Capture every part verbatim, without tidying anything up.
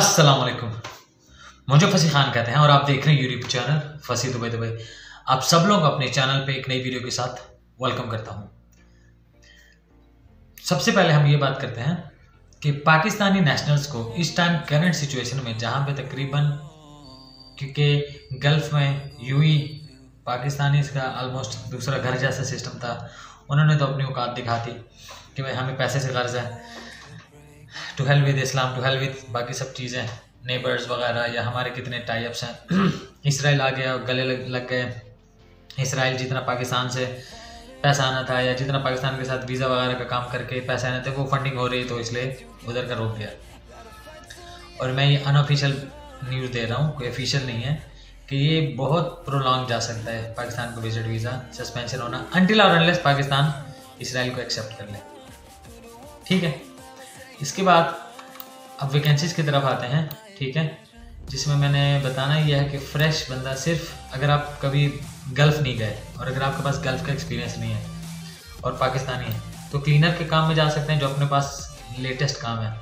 अस्सलाम वालेकुम, मुझे फसी खान कहते हैं और आप देख रहे हैं यूट्यूब चैनल फसी दुबई दुबई। आप सब लोग अपने चैनल पे एक नई वीडियो के साथ वेलकम करता हूं। सबसे पहले हम ये बात करते हैं कि पाकिस्तानी नेशनल्स को इस टाइम करंट सिचुएशन में, जहां पे तकरीबन क्योंकि गल्फ में यूई पाकिस्तानी इसका ऑलमोस्ट दूसरा घर जैसा सिस्टम था, उन्होंने तो अपनी औकात दिखाती कि भाई हमें पैसे से कर्ज है, to hell with Islam, to hell with बाकी सब चीज़ें, नेबर्स वगैरह या हमारे कितने टाइप्स हैं। इसराइल आ गया, गले लग गए। इसराइल जितना पाकिस्तान से पैसा आना था या जितना पाकिस्तान के साथ वीज़ा वगैरह का काम करके पैसे आने थे, वो फंडिंग हो रही तो इसलिए उधर का रोक गया। और मैं ये अनऑफिशियल न्यूज़ दे रहा हूँ, कोई ऑफिशियल नहीं है, कि ये बहुत प्रोलॉन्ग जा सकता है पाकिस्तान को विजिट वीज़ा सस्पेंशन होना, अनटिल और अनलेस पाकिस्तान इसराइल को एक्सेप्ट कर ले। ठीक है, इसके बाद अब वैकेंसीज की तरफ आते हैं। ठीक है, जिसमें मैंने बताना यह है कि फ्रेश बंदा, सिर्फ अगर आप कभी गल्फ़ नहीं गए और अगर आपके पास गल्फ़ का एक्सपीरियंस नहीं है और पाकिस्तानी है, तो क्लीनर के काम में जा सकते हैं जो अपने पास लेटेस्ट काम है।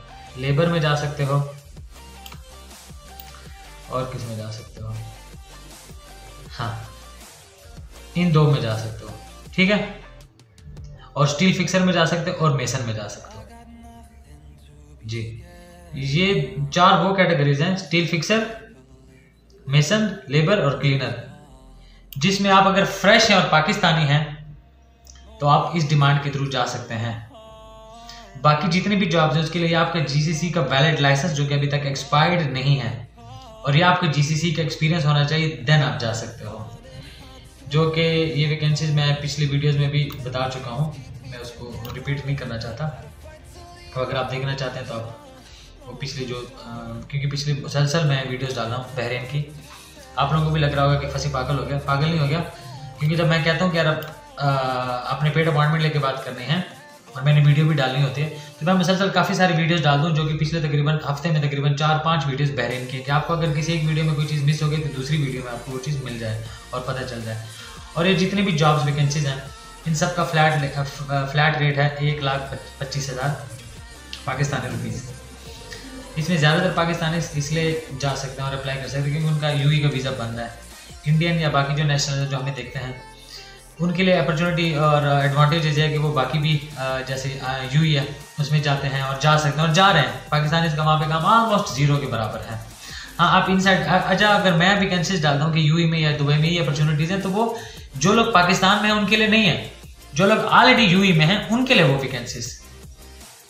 लेबर में जा सकते हो और किस में जा सकते हो, हाँ इन दो में जा सकते हो। ठीक है, और स्टील फिक्सर में जा सकते हो और मेसन में जा सकते हो जी। ये चार वो कैटेगरीज हैं, स्टील फिक्सर, मेसन, लेबर और क्लीनर, जिसमें आप अगर फ्रेश हैं और पाकिस्तानी हैं तो आप इस डिमांड के थ्रू जा सकते हैं। बाकी जितने भी जॉब्स हैं उसके लिए आपका जीसीसी का वैलिड लाइसेंस जो कि अभी तक एक्सपायर्ड नहीं है और ये आपके जीसीसी का एक्सपीरियंस होना चाहिए, देन आप जा सकते हो। जो कि ये वैकेंसीज मैं पिछली वीडियोज़ में भी बता चुका हूँ, मैं उसको रिपीट नहीं करना चाहता। तो अगर आप देखना चाहते हैं तो आप वो पिछली जो आ, क्योंकि पिछली मुसलसल मैं वीडियोस डाल रहा हूँ बहरीन की, आप लोगों को भी लग रहा होगा कि फसी पागल हो गया। पागल नहीं हो गया, क्योंकि जब मैं कहता हूँ कि यार अपने पेड अपॉइंटमेंट लेके बात करनी है और मैंने वीडियो भी डालनी होती है, तो मैं मुसलसल काफ़ी सारी वीडियोज़ डाल दूँ, जो कि पिछले तकरीबन हफ्ते में तकरीबन चार पाँच वीडियोज़ बहरीन की है, कि आपको अगर किसी एक वीडियो में कोई चीज़ मिस हो गई तो दूसरी वीडियो में आपको वो चीज़ मिल जाए और पता चल जाए। और ये जितनी भी जॉब्स वैकेंसीज हैं इन सब का फ्लैट फ्लैट रेट है एक लाख पच्चीस हज़ार पाकिस्तानी रुपीज़। इसमें ज़्यादातर पाकिस्तानी इसलिए जा सकते हैं और अप्लाई कर सकते हैं क्योंकि उनका यूई का वीज़ा बन रहा है। इंडियन या बाकी जो नेशनल जो हमें देखते हैं उनके लिए अपॉर्चुनिटी और एडवांटेजेस है कि वो बाकी भी जैसे यूई है उसमें जाते हैं और जा सकते हैं और जा रहे हैं। पाकिस्तानी का वहाँ पे काम ऑलमोस्ट जीरो के बराबर है। हाँ, आप इन साइड अच्छा, अगर मैं वैकेंसीज डालता हूँ कि यूई में या दुबई में ये अपॉर्चुनिटीज़ हैं, तो वो जो लोग पाकिस्तान में हैं उनके लिए नहीं है, जो लोग ऑलरेडी यूई में हैं उनके लिए वो वैकेंसीज।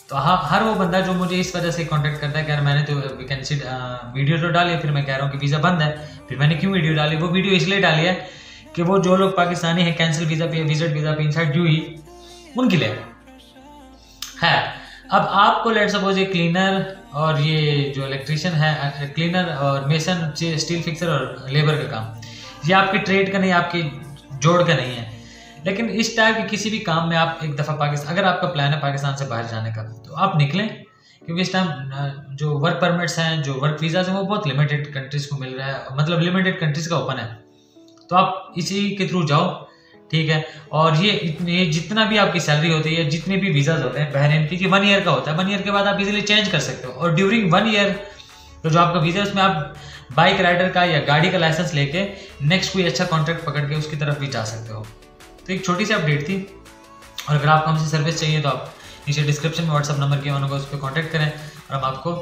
तो हाँ, हर वो बंदा जो मुझे इस वजह से कांटेक्ट करता है कि यार मैंने तो वैकेंसी वीडियो तो डाली, फिर मैं कह रहा हूँ कि वीज़ा बंद है, फिर मैंने क्यों वीडियो डाली? वो वीडियो इसलिए डाली है कि वो जो लोग पाकिस्तानी हैं कैंसिल वीज़ा पे, विजिट वीज़ा पे, इनसाइड ड्यू ही उनके लिए है। अब आपको लेट सपोज ये क्लीनर और ये जो इलेक्ट्रीशियन है, क्लीनर और मेसन, स्टील फिक्सर और लेबर का काम, ये आपकी ट्रेड का नहीं, आपकी जोड़ का नहीं है, लेकिन इस टाइप के किसी भी काम में आप एक दफ़ा पाकिस्तान, अगर आपका प्लान है पाकिस्तान से बाहर जाने का, तो आप निकलें, क्योंकि इस टाइम जो वर्क परमिट्स हैं, जो वर्क वीज़ाज हैं, वो बहुत लिमिटेड कंट्रीज़ को मिल रहा है, मतलब लिमिटेड कंट्रीज़ का ओपन है, तो आप इसी के थ्रू जाओ। ठीक है, और ये ये जितना भी आपकी सैलरी होती है, जितने भी वीज़ाज होते हैं बहरीन की, वन ईयर का होता है, वन ईयर के बाद आप इजीली चेंज कर सकते हो। और ड्यूरिंग वन ईयर तो जो आपका वीज़ा है उसमें आप बाइक राइडर का या गाड़ी का लाइसेंस लेके नेक्स्ट कोई अच्छा कॉन्ट्रैक्ट पकड़ के उसकी तरफ भी जा सकते हो। तो एक छोटी सी अपडेट थी, और अगर आपको हमसे सर्विस चाहिए तो आप नीचे डिस्क्रिप्शन में व्हाट्सअप नंबर के होगा, उस पर कॉन्टैक्ट करें और हम आपको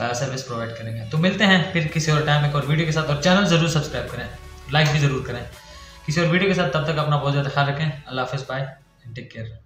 सर्विस प्रोवाइड करेंगे। तो मिलते हैं फिर किसी और टाइम एक और वीडियो के साथ, और चैनल ज़रूर सब्सक्राइब करें, लाइक भी ज़रूर करें किसी और वीडियो के साथ। तब तक अपना बहुत ज़्यादा ख्याल रखें। अल्लाह हाफिज़, बाय, टेक केयर।